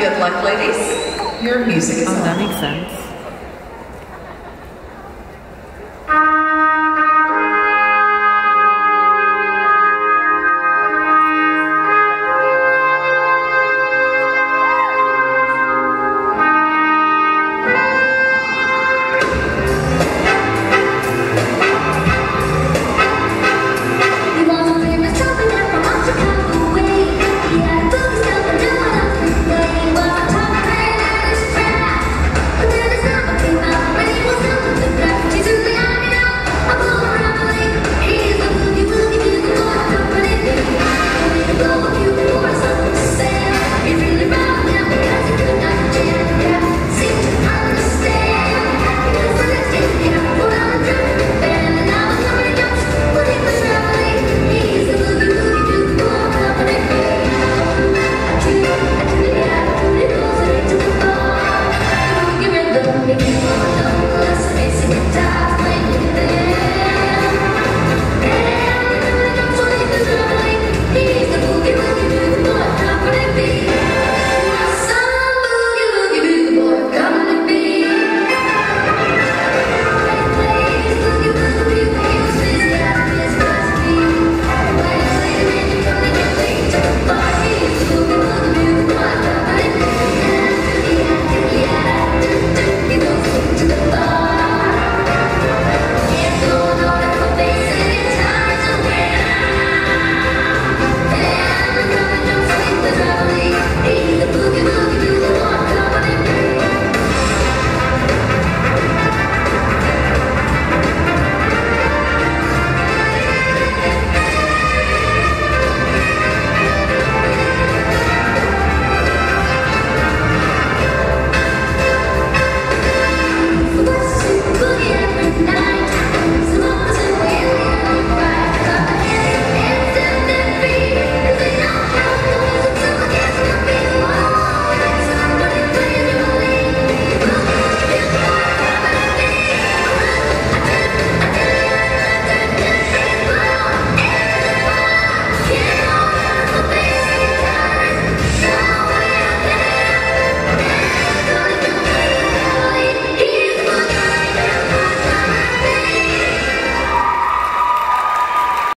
Good luck, ladies. Your music is on. That makes sense.